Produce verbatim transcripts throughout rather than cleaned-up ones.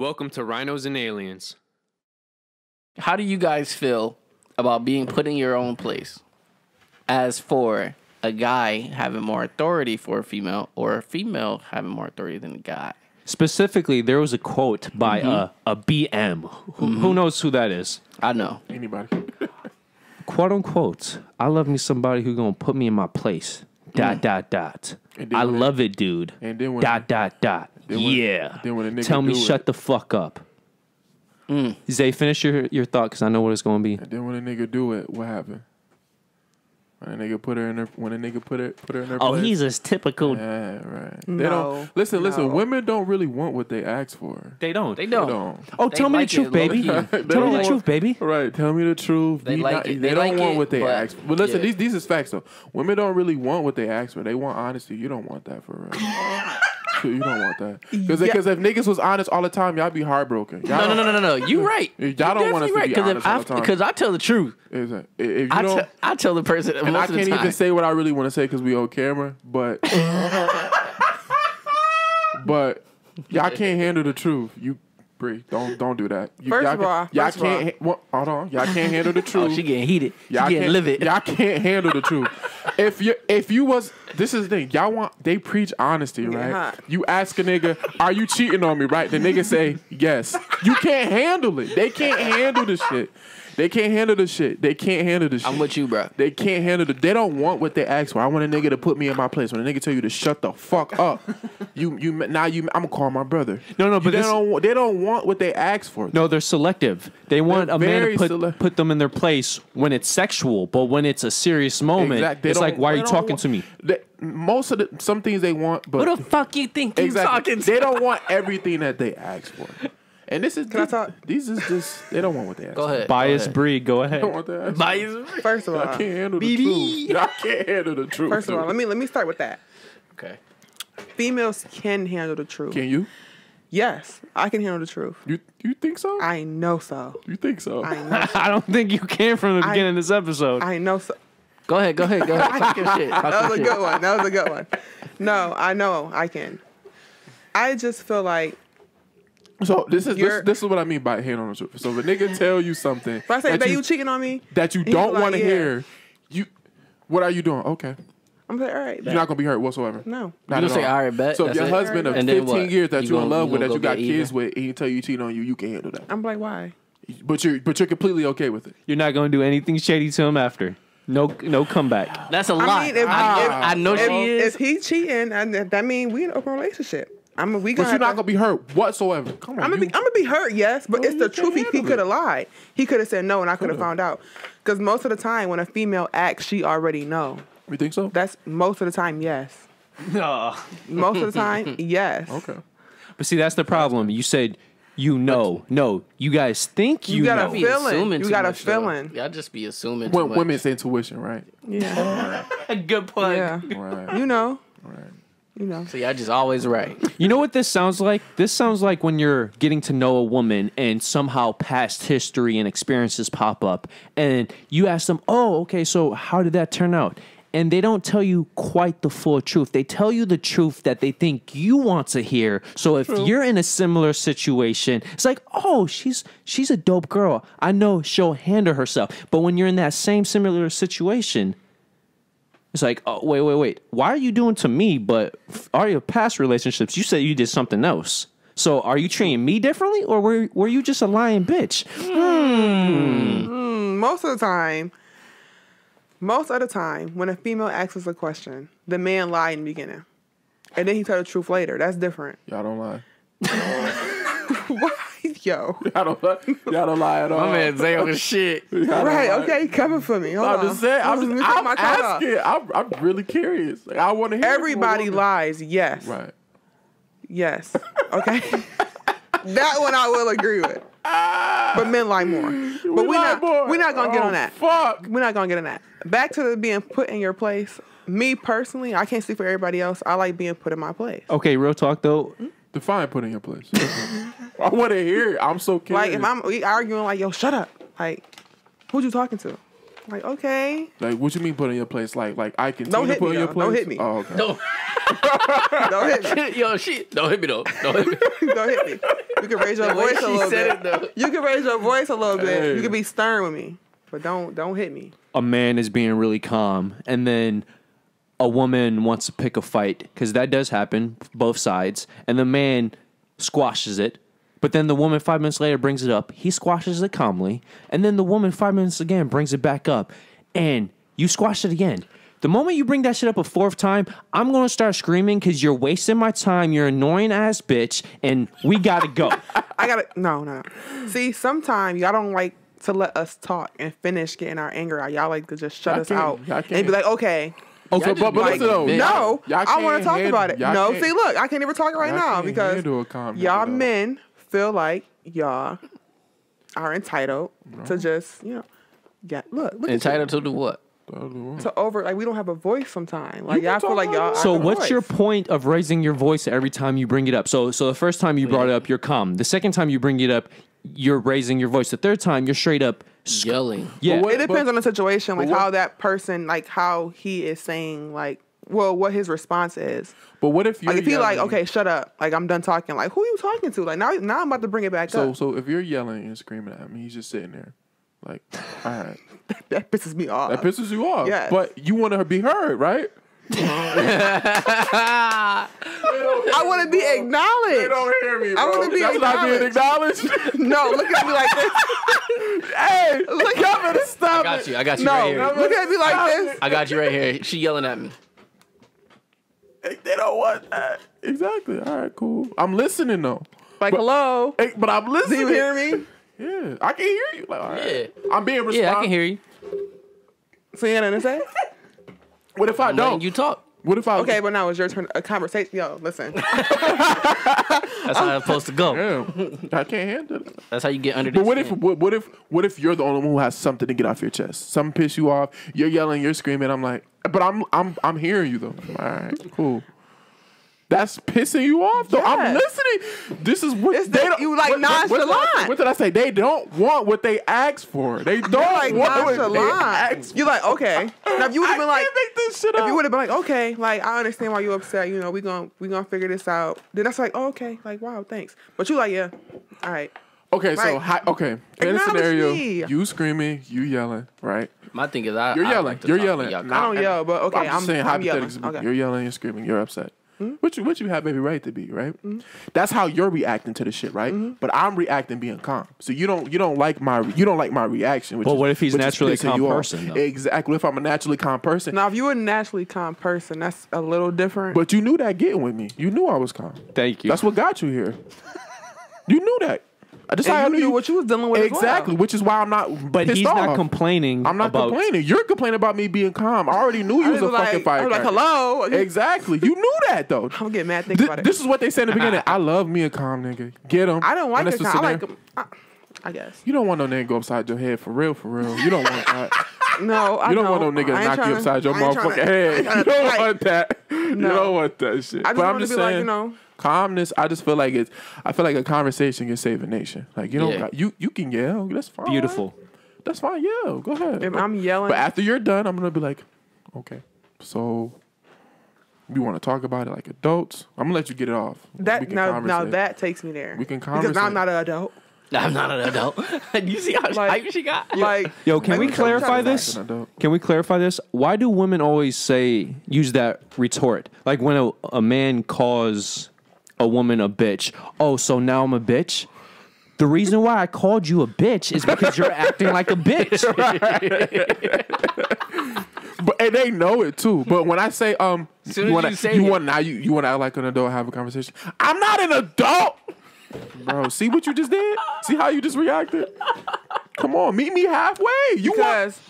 Welcome to Rhinos and Aliens. How do you guys feel about being put in your own place? As for a guy having more authority for a female, or a female having more authority than a guy? Specifically, there was a quote by mm-hmm. a, a B M. Who, mm-hmm. who knows who that is? I know. Anybody. Quote unquote, I love me somebody who gonna put me in my place. Dot, mm. dot, dot. I when, love it, dude. And then when dot, dot, dot. Then when, yeah. Then when a nigga Tell me, shut it. the fuck up. Mm. Zay, finish your, your thought, because I know what it's going to be. And then when a nigga do it, what happened? When a nigga put her in her, when a nigga put her, put her in her oh, place. Oh, he's as typical. Yeah, right. No, they don't, listen, no. listen, women don't really want what they ask for. They don't. They don't. They don't. Oh, they tell like me the truth, baby. Tell me the want, truth, baby. Right, tell me the truth. They, like not, it. they, they like don't it, want what they but, ask for. But listen, yeah. these, these is facts, though. Women don't really want what they ask for. They want honesty. You don't want that for real. You don't want that. Because yeah. if niggas was honest all the time, y'all be heartbroken. Y'all no, no, no, no, no, no. You right. Y'all don't want us right. to be honest I, all the time. Because I tell the truth. If you I, don't, t I tell the person most of the time. And I can't even say what I really want to say because we on camera. But, but y'all can't handle the truth. You, Bree, don't, don't do that. You, first of all, y'all can't, well, hold on. Y'all can't handle the truth. Oh, she getting heated. She getting livid. Y'all can't handle the truth. If you if you was this is the thing y'all want they preach honesty right yeah. You ask a nigga, are you cheating on me, right? The nigga say yes. You can't handle it. They can't handle the shit. They can't handle the shit. They can't handle the shit. I'm with you, bro. They can't handle the. They don't want what they ask for. I want a nigga to put me in my place. When a nigga tell you to shut the fuck up, you you now you I'm gonna call my brother. No, no, but they this, don't. They don't want what they ask for. No, they're selective. They want they're a man to put put them in their place when it's sexual, but when it's a serious moment, exactly. it's like, why are you talking want, to me? They, most of the some things they want, but who the fuck you think you exactly, talking to? They don't want everything that they ask for. And this is Can this, I talk? These is just they don't want what they ask. Go ahead. Bias Bree, go ahead. Don't want that. Bias Bree. First of all, I can't handle the truth. I can't handle the truth. First of all, let me let me start with that. Okay. Females can handle the truth. Can you? Yes, I can handle the truth. You you think so? I know so. You think so? I know so. I don't think you can from the beginning I, of this episode. I know so. Go ahead, go ahead, go ahead. Talk your shit. Talk that was your a shit. good one. That was a good one. No, I know I can. I just feel like. So this is this, this is what I mean by hand on the truth. So if a nigga tell you something, if I say that, that you, you cheating on me, that you don't want like, to yeah. hear, you, what are you doing? Okay, I'm like, all right, bet. You're not gonna be hurt whatsoever. No, not you gonna say all right, bet. So if your it. husband right, of fifteen years that you you're in love you with, that you got kids either. with, and he tell you, you cheating on you, you can handle that. I'm like, why? But you're but you're completely okay with it. You're not gonna do anything shady to him after. No, no comeback. That's a lie. I, mean, if, ah, if, I know if, she is. If he cheating, I, that mean we in an open relationship. I'm a, we but you're not gonna be hurt whatsoever. Come on, I'm gonna, be, I'm gonna be hurt, yes, but no, it's the truth. He, he could have lied. He could have said no, and I could have found out. Because most of the time, when a female acts, she already know. You think so? That's most of the time, yes. No. Most of the time, yes. Okay. But see, that's the problem. You said you know, no. You guys think you, you got know. a feeling. You got a feeling. Y'all just be assuming. When, women's intuition, right? Yeah. Right. Good point. Yeah. Right. You know. Right. You know. So y'all just always right. You know what this sounds like? This sounds like when you're getting to know a woman and somehow past history and experiences pop up and you ask them, oh, okay, so how did that turn out? And they don't tell you quite the full truth. They tell you the truth that they think you want to hear. So if True. you're in a similar situation, it's like, oh, she's she's a dope girl. I know she'll handle herself. But when you're in that same similar situation, it's like, oh, wait, wait, wait. Why are you doing to me, but all your past relationships, you said you did something else. So are you treating me differently, or were, were you just a lying bitch? Mm. Mm, most of the time, most of the time, when a female asks us a question, the man lied in the beginning. And then he told the truth later. That's different. Y'all don't lie. Why? Yo, y'all don't, don't lie at all. My man Zay on the shit. Right, okay, coming for me. Hold I'm on. just saying, I'm, I'm, just, I'm my asking. I'm, I'm really curious. Like, I want to hear. Everybody lies, yes. Right. Yes. Okay. That one I will agree with. But men lie more. But we we're not. More. We're not gonna oh, get on that. Fuck. We're not gonna get on that. Back to the being put in your place. Me personally, I can't speak for everybody else. I like being put in my place. Okay, real talk though. Define put in your place. I want to hear it. I'm so curious. Like, if I'm we arguing, like, yo, shut up. Like, who you talking to? Like, okay. Like, what you mean put in your place? Like, like I can put in your place? Don't hit me. Oh, okay. No. Don't hit me. Yo, she don't hit me though. Don't hit me. Don't hit me. You can raise your voice a little bit. It, you can raise your voice a little bit. Hey. You can be stern with me, but don't don't hit me. A man is being really calm, and then a woman wants to pick a fight, because that does happen, both sides, and the man squashes it. But then the woman five minutes later brings it up. He squashes it calmly, and then the woman five minutes again brings it back up, and you squash it again. The moment you bring that shit up a fourth time, I'm going to start screaming because you're wasting my time. You're an annoying ass bitch, and we got to go. I got to... No, no. See, sometimes y'all don't like to let us talk and finish getting our anger out. Y'all like to just shut us out and be like, okay... Okay, but, but like, listen though. No, I want to talk handle, about it. No, see, look, I can't even talk right now because y'all men feel like y'all are entitled Bro. to just, you know, yeah. Look, look entitled to do what? To over, like we don't have a voice sometimes. Like y'all feel like y'all. So what's voice. your point of raising your voice every time you bring it up? So, so the first time you brought it up, you're calm. The second time you bring it up, you're raising your voice. The third time, you're straight up yelling. Yeah, what, it depends but, on the situation, like what, how that person, like how he is saying, like, well, what his response is. But what if you're like, if he like, okay, shut up, like I'm done talking. Like, who are you talking to? Like now, now I'm about to bring it back so, up. So, so if you're yelling and screaming at him, he's just sitting there, like, all right, that, that pisses me off. That pisses you off. Yeah, but you want to be heard, right? I want to be acknowledged. They don't hear me, bro. I want to be That's acknowledged. That's not being acknowledged. No, look at me like this. Hey, look y'all better stop. I got you. I got you no, right here. Look at me like this. I got you right here. She yelling at me. They don't want that. Exactly. All right, cool. I'm listening though. Like, but, hello. Hey, but I'm listening. Do you hear me? Yeah, I can hear you. Like, all right. Yeah. I'm being responsible. Yeah, I can hear you. So you know what I'm saying? What if I I'm don't? You talk. What if I? Okay, but now it's your turn. A conversation. Yo, listen. That's how it's supposed to go. Damn, I can't handle it. That's how you get under. But what skin. if? What, what if? What if you're the only one who has something to get off your chest? Some piss you off. You're yelling. You're screaming. I'm like, but I'm I'm I'm hearing you though. All right, cool. That's pissing you off though. Yes. I'm listening. This is what it's they the, you like what, nonchalant. What, what, what did I say? They don't want what they asked for. They don't like want nonchalant. What they asked for. You're like, okay. Now if you would have been like, make this shit if up. you would have been like, okay, like I understand why you're upset. You know, we gonna we gonna figure this out. Then that's like, oh, okay, like wow, thanks. But you like, yeah, all right. Okay, right. so hi, okay. In a scenario, me. you screaming, you yelling, right? My thing is, I you're I yelling, like you're yelling. Nah, I don't I, yell, but okay, I'm, I'm just saying hypothetically, okay. You're yelling, you're screaming, you're upset. Mm-hmm. Which, which you have every right to be, right? Mm-hmm. That's how you're reacting to the shit, right? Mm-hmm. But I'm reacting being calm. So you don't you don't like my you don't like my reaction. Which but what is, if he's naturally calm person? Though. Exactly. If I'm a naturally calm person. Now, if you're a naturally calm person, that's a little different. But you knew that getting with me, you knew I was calm. Thank you. That's what got you here. You knew that. I just I knew you, what you was dealing with exactly, as well. Which is why I'm not. But he's off. not complaining. I'm not about complaining. You're complaining about me being calm. I already knew you was, was a like, fucking fighter. I was like, hello. Exactly. You knew that though. I'm getting mad thinking Th about this it. This is what they said in the beginning. I love me a calm nigga. Get him. I don't like a calm. I like him. I, I guess you don't want no nigga go upside your head for real, for real. You don't want that. No, I don't. You don't know. want no nigga knock you upside your motherfucking head. You don't want that. You don't want that shit. But I'm just saying, you know. Calmness, I just feel like it's, I feel like a conversation can save a nation. Like, you don't, yeah. you, you can yell, that's fine. Beautiful. That's fine, yell, go ahead. If I'm yelling. But after you're done, I'm going to be like, okay, so we want to talk about it like adults. I'm going to let you get it off. That now, now that takes me there. We can conversate. Because I'm not an adult. I'm not an adult. You see how like, she got? Like, yo, can like, we clarify this? Can we clarify this? Why do women always say, use that retort? Like when a, a man calls... a woman a bitch. Oh, so now I'm a bitch? The reason why I called you a bitch is because you're acting like a bitch. Right. But and they know it too. But when I say um Soon you want to you want now you, you want to act like an adult, have a conversation. I'm not an adult. Bro, see what you just did? See how you just reacted? Come on, meet me halfway. You guys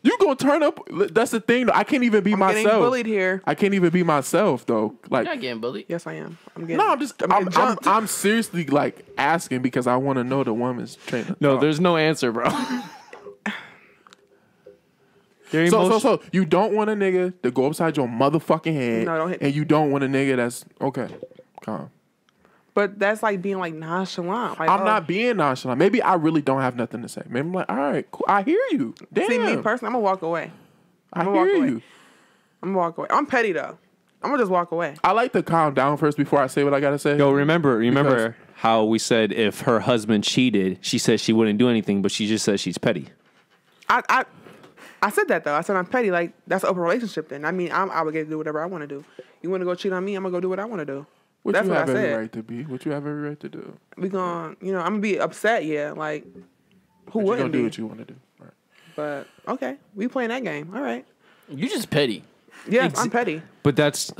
You gonna turn up? That's the thing. Though. I can't even be I'm myself. I'm getting bullied here. I can't even be myself though. Like you're not getting bullied. Yes, I am. I'm getting. No, I'm just. I'm. I'm, I'm, I'm seriously like asking because I want to know the woman's train. No, thought. There's no answer, bro. so, so, so you don't want a nigga to go upside your motherfucking head. No, don't hit me. And you don't want a nigga that's okay, calm. But that's like being like nonchalant. Like, I'm oh. not being nonchalant. Maybe I really don't have nothing to say. Maybe I'm like, all right, cool. I hear you. Damn. See, me personally, I'm going to walk away. I'm I gonna hear walk away. you. I'm going to walk away. I'm petty, though. I'm gonna just walk away. I like to calm down first before I say what I gotta say. Yo, remember, remember because how we said if her husband cheated, she said she wouldn't do anything, but she just said she's petty. I, I, I said that though. I said I'm petty. Like that's an open relationship. Then I mean I'm obligated to do whatever I want to do. You want to go cheat on me? I'm gonna go do what I want to do. What that's you what have I said. Every right to be. What you have every right to do. We gonna, you know, I'm gonna be upset. Yeah, like who but wouldn't you gonna do be? What you want to do. All right. But okay, we playing that game. All right. You just petty. Yeah, Ex I'm petty. But that's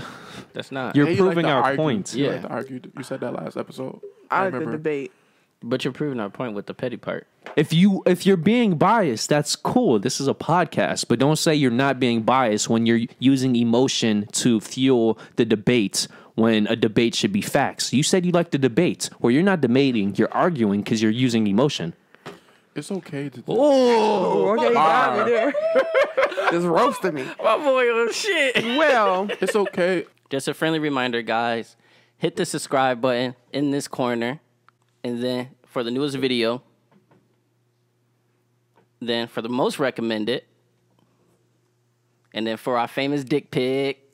that's not. You're yeah, you proving like our argue. point. You yeah, like to argue. You said that last episode. I, I like remember the debate. But you're proving our point with the petty part. If you if you're being biased, that's cool. This is a podcast, but don't say you're not being biased when you're using emotion to fuel the debate. When a debate should be facts. You said you like the debate. Well, you're not debating. You're arguing because you're using emotion. It's okay to do. Oh, okay, got me there. Just roasting me. My boy on shit. Well, it's okay. Just a friendly reminder, guys. Hit the subscribe button in this corner. And then for the newest video. Then for the most recommended. And then for our famous dick pic.